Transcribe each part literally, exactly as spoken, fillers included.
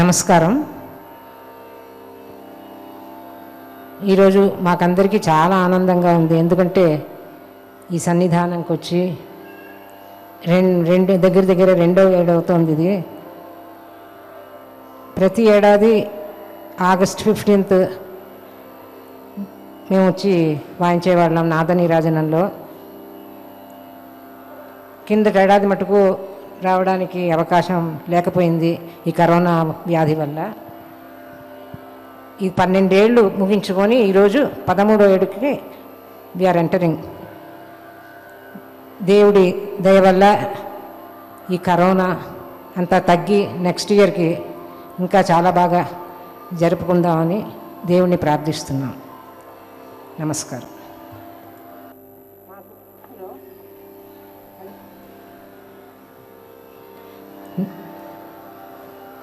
నమస్కారం. ఈరోజు మాకందరికీ చాలా ఆనందంగా ఉంది. ఎందుకంటే ఈ సన్నిధానంకి వచ్చి రెండు రెండు దగ్గర దగ్గర రెండో ఏడు అవుతుంది ఇది. ప్రతి ఏడాది ఆగస్ట్ ఫిఫ్టీన్త్ మేము వచ్చి వాయించేవాళ్ళం నాదనీరాజనంలో. కిందటి ఏడాది మటుకు రావడానికి అవకాశం లేకపోయింది ఈ కరోనా వ్యాధి వల్ల. ఈ పన్నెండేళ్ళు ముగించుకొని ఈరోజు పదమూడో ఏడుకి వీఆర్ ఎంటరింగ్. దేవుడి దయ వల్ల ఈ కరోనా అంతా తగ్గి నెక్స్ట్ ఇయర్కి ఇంకా చాలా బాగా జరుపుకుందామని దేవుణ్ణి ప్రార్థిస్తున్నాం. నమస్కారం.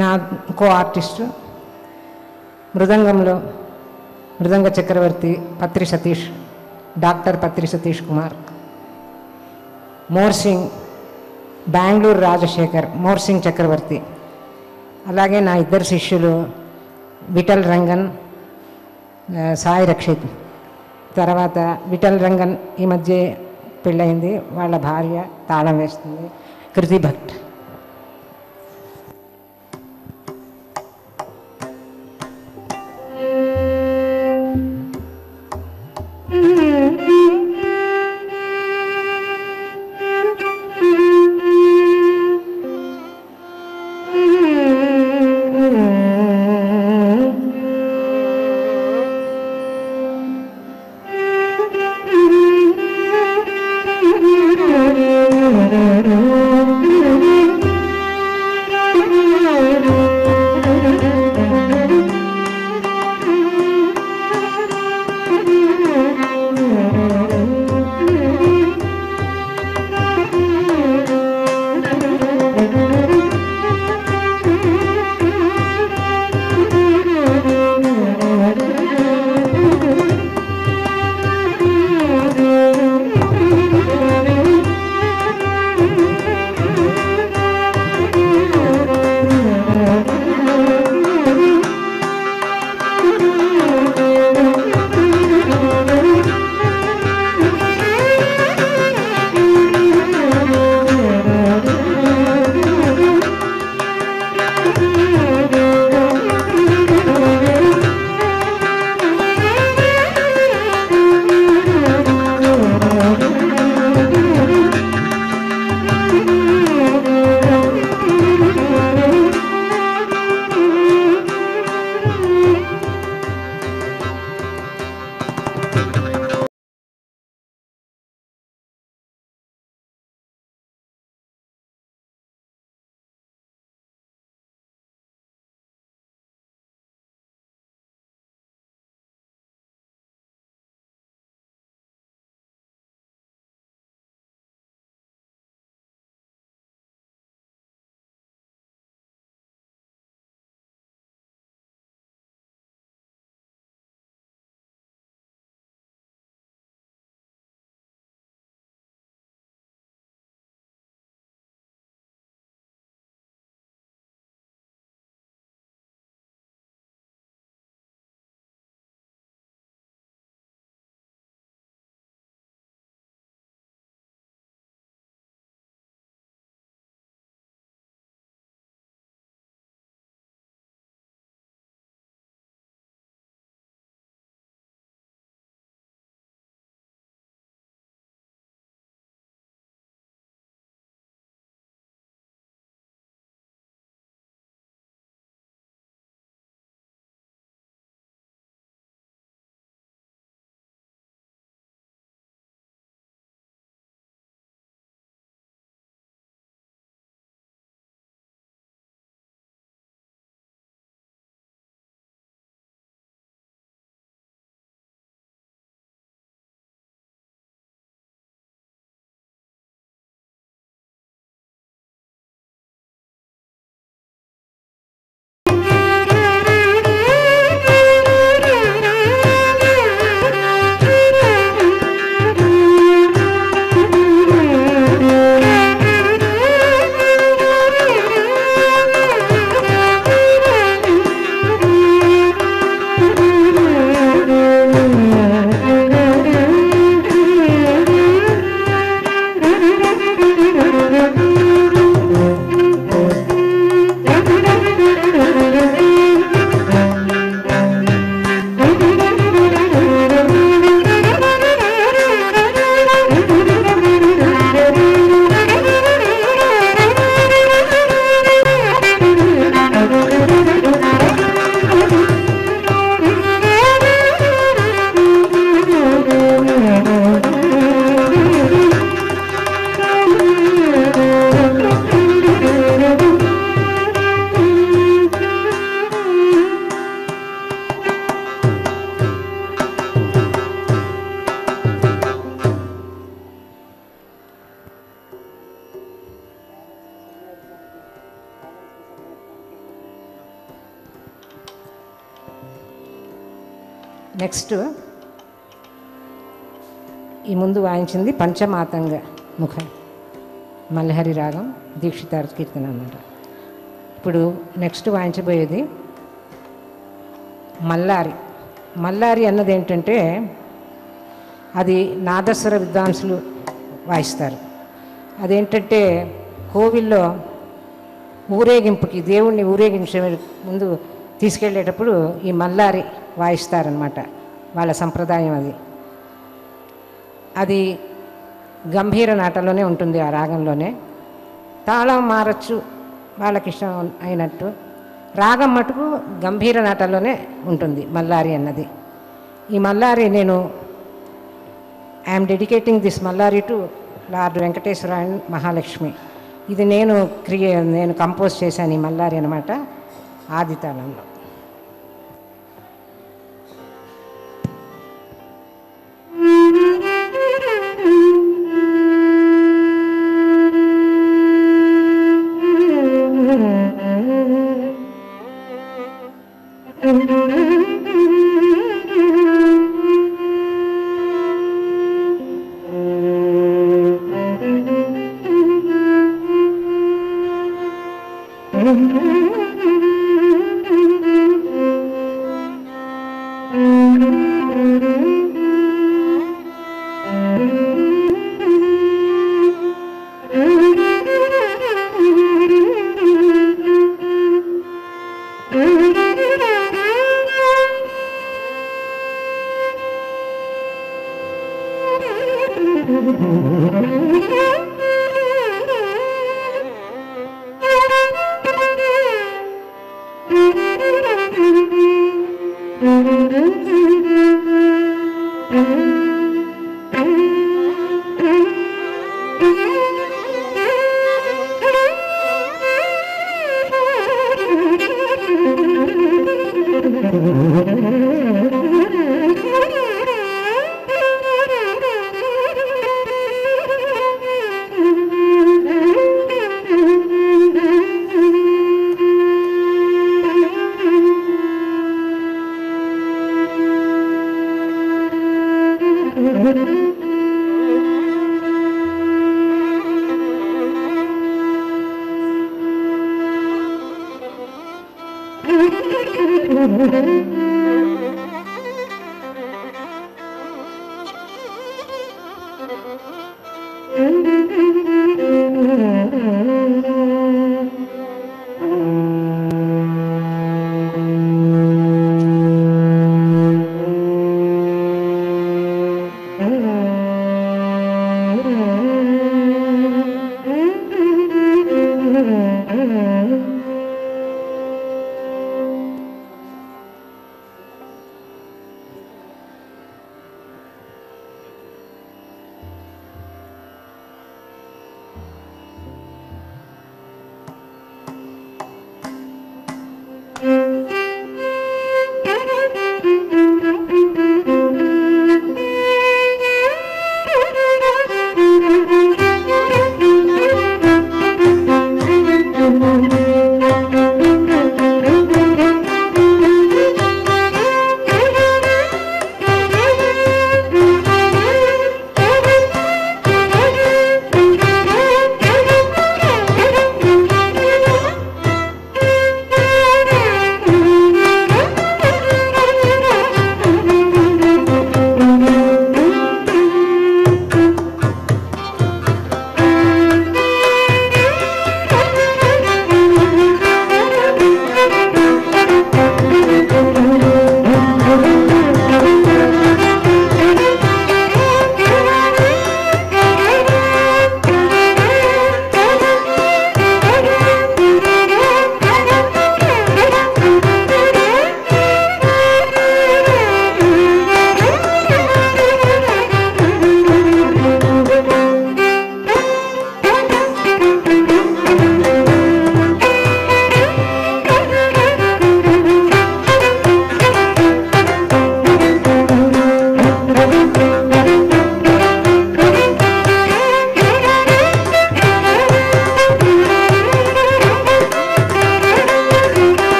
నా ఇంకో ఆర్టిస్టు మృదంగంలో మృదంగ చక్రవర్తి Patri Satish, doctor Patri Satish Kumar. Morsing Bengaluru Rajasekhar, morsing చక్రవర్తి. అలాగే నా ఇద్దరు శిష్యులు విఠల్ రంగన్, సాయి రక్షిత్. తర్వాత విఠల్ రంగన్ ఈ మధ్య పెళ్ళయింది, వాళ్ళ భార్య తాళం వేస్తుంది, కృతి భట్. Mm-hmm. నెక్స్ట్ ఈ ముందు వాయించింది పంచమాతంగ ముఖం మల్హరి రాగం దీక్షితార్ కీర్తన అన్నమాట. ఇప్పుడు నెక్స్ట్ వాయించబోయేది మల్లారి. మల్లారి అన్నది ఏంటంటే అది నాదస్వర విద్వాంసులు వాయిస్తారు. అదేంటంటే కోవిల్లో ఊరేగింపుకి దేవుణ్ణి ఊరేగించే ముందు తీసుకెళ్ళేటప్పుడు ఈ మల్లారి వాయిస్తారనమాట. వాళ్ళ సంప్రదాయం అది. అది గంభీర నాటలోనే ఉంటుంది, ఆ రాగంలోనే. తాళం మారచ్చు వాళ్ళకి ఇష్టం అయినట్టు, రాగం మటుకు గంభీర నాటలోనే ఉంటుంది మల్లారి అన్నది. ఈ మల్లారి నేను I'm dedicating this Mallari to lord Venkateswara and Mahalakshmi. ఇది నేను క్రియే నేను కంపోజ్ చేశాను ఈ మల్లారి అనమాట ఆదితాళంలో. Mm-hmm.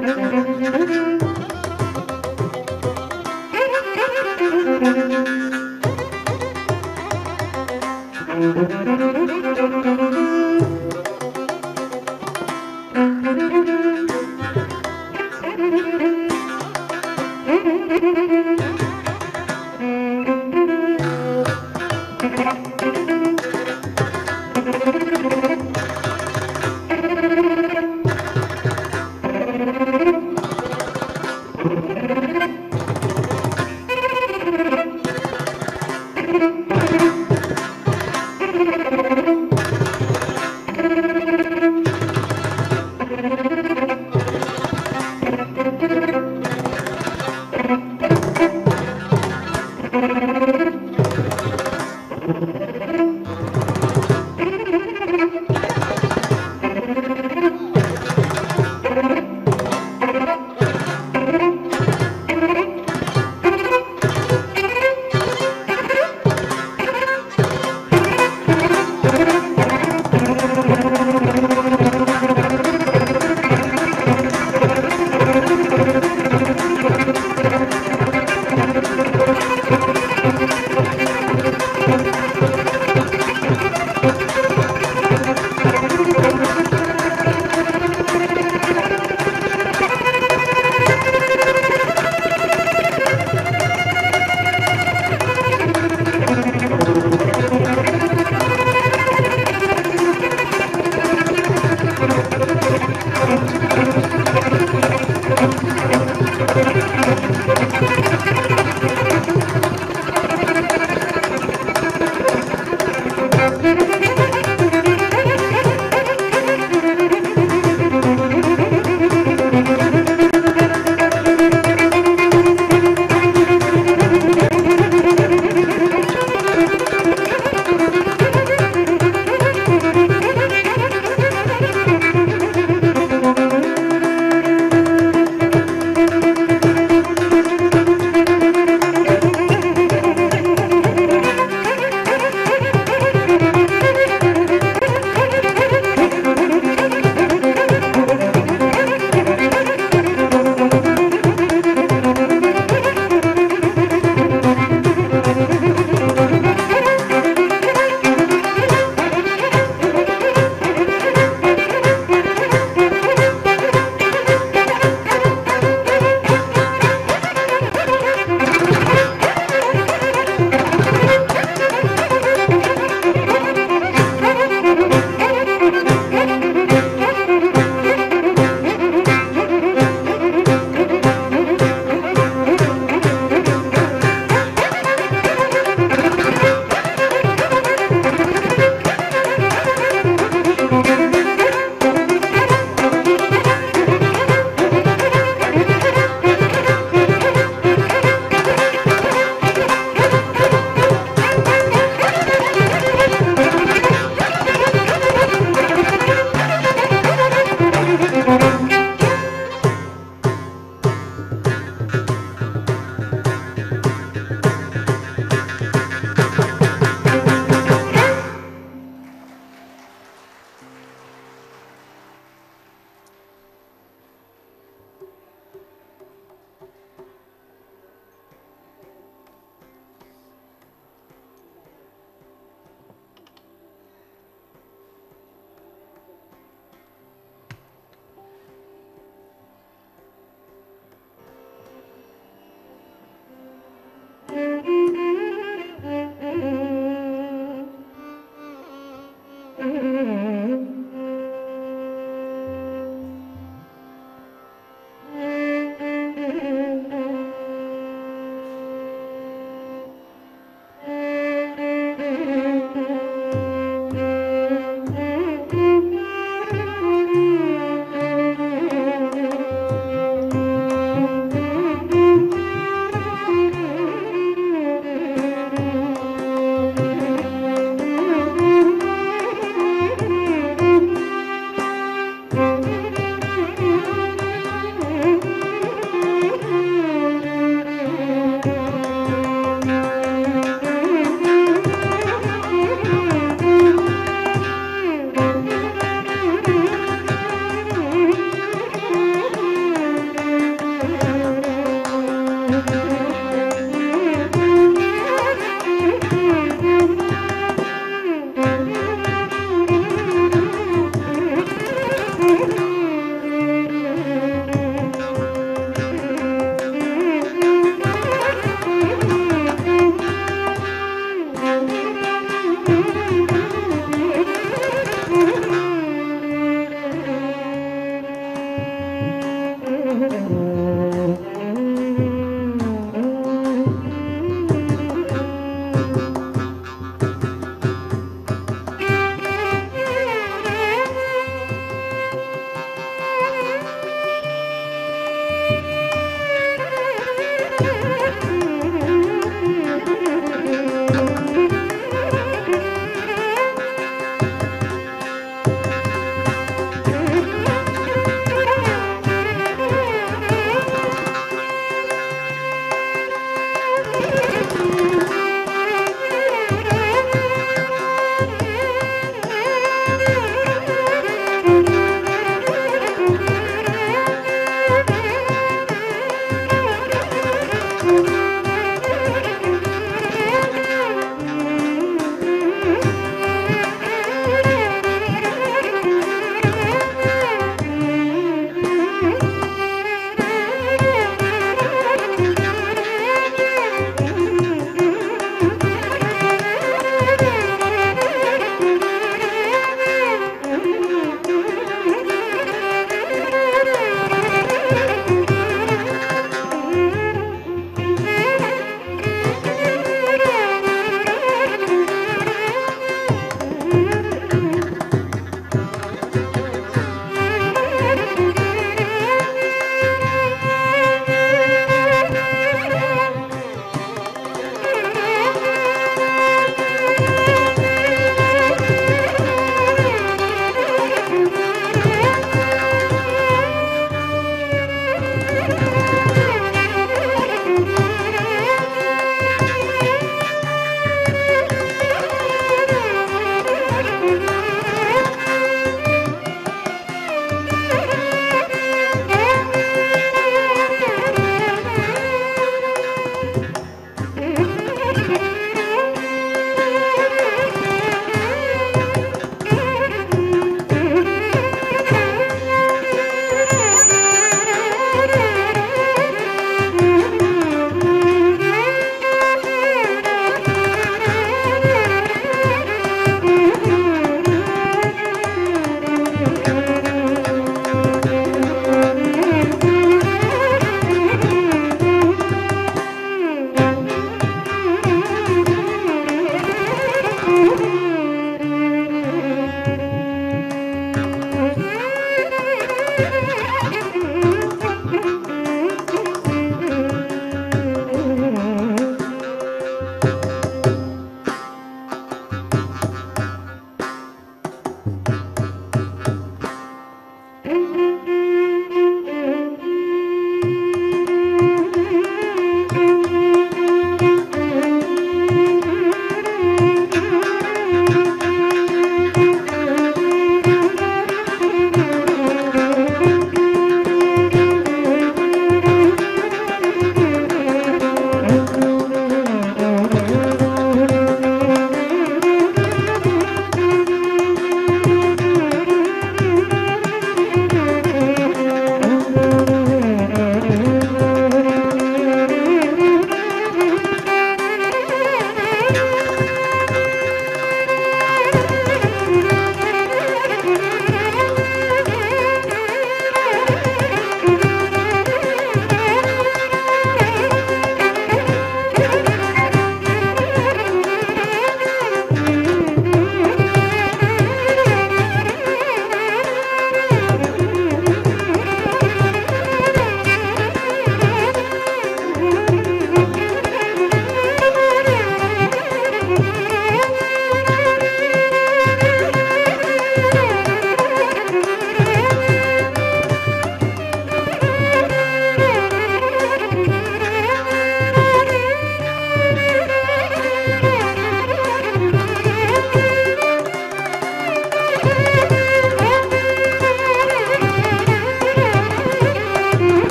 Thank you.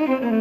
Thank you.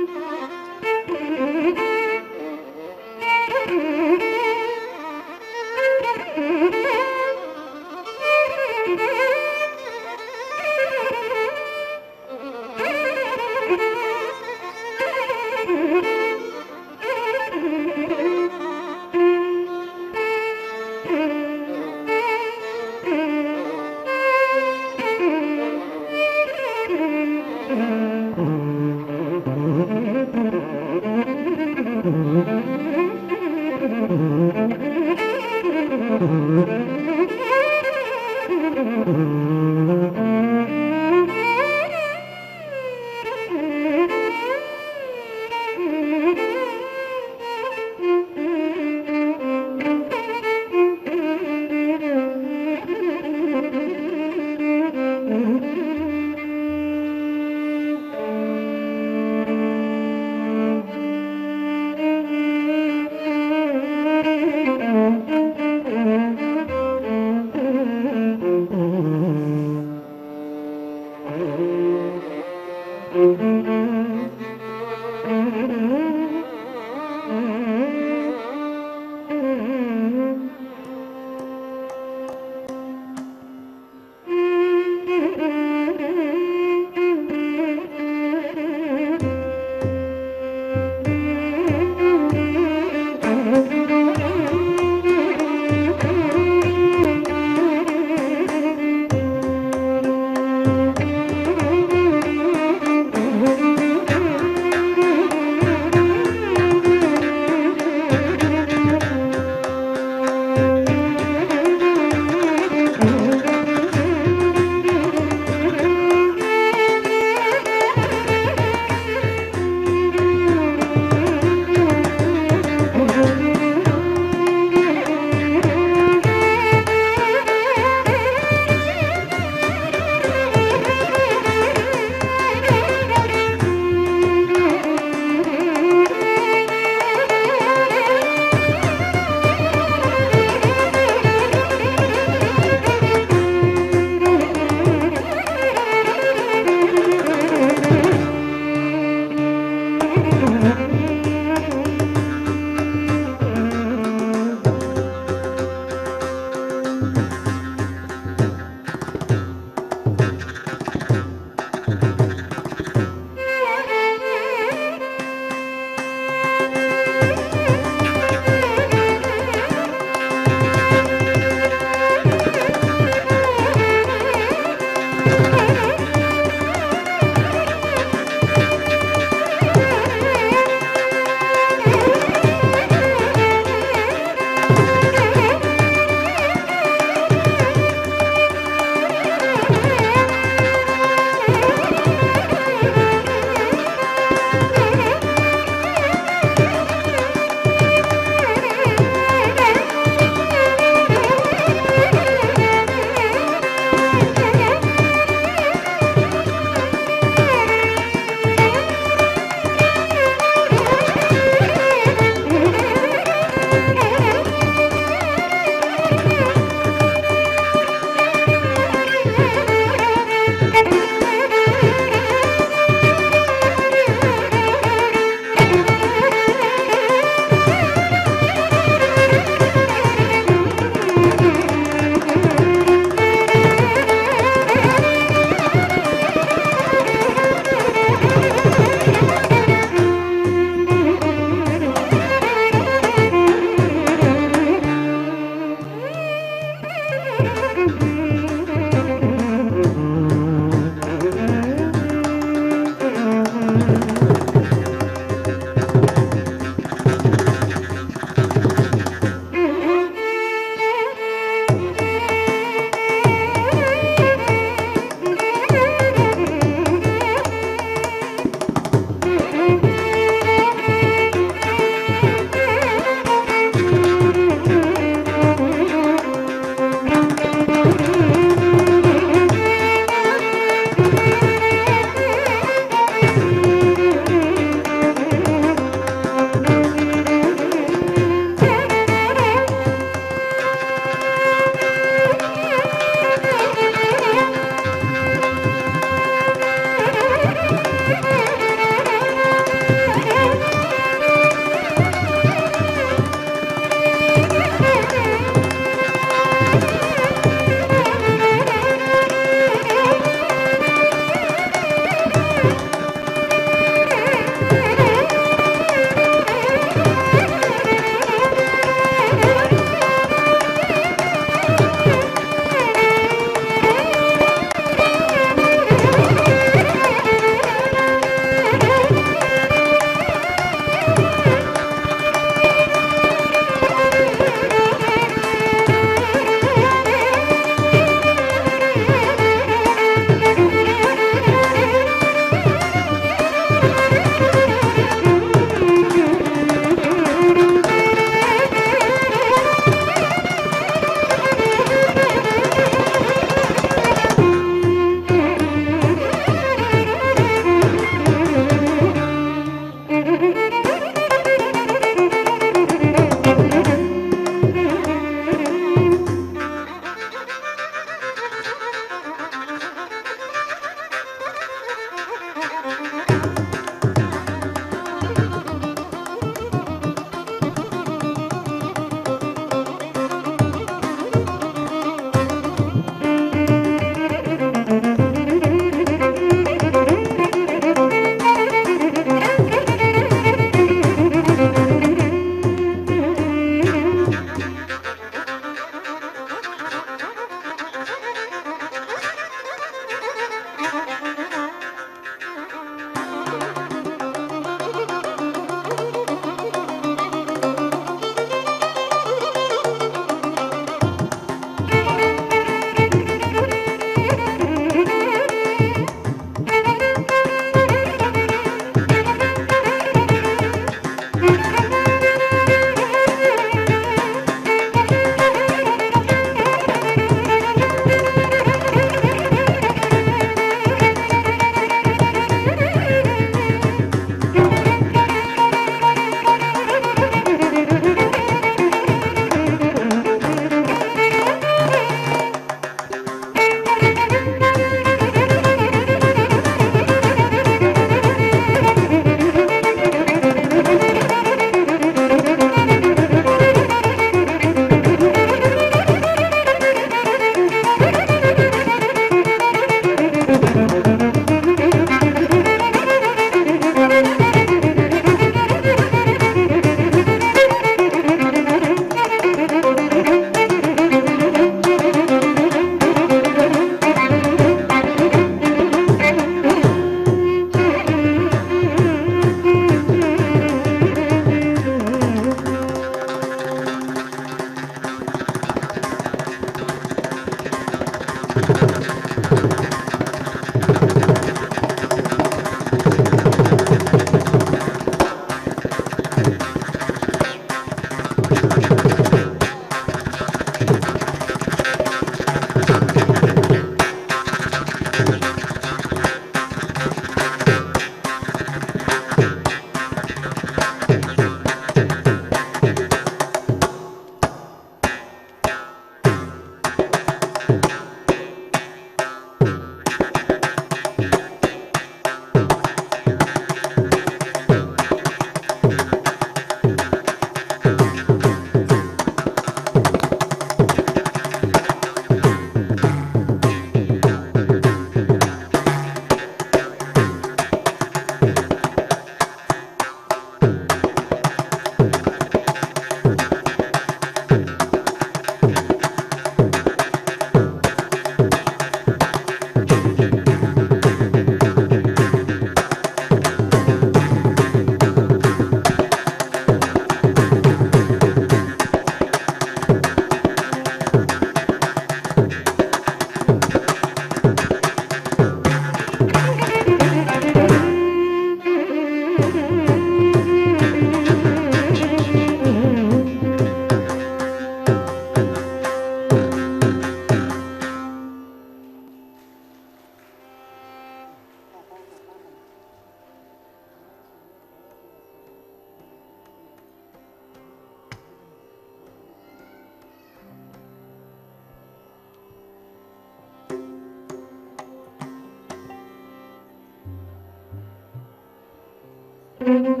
Thank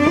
you.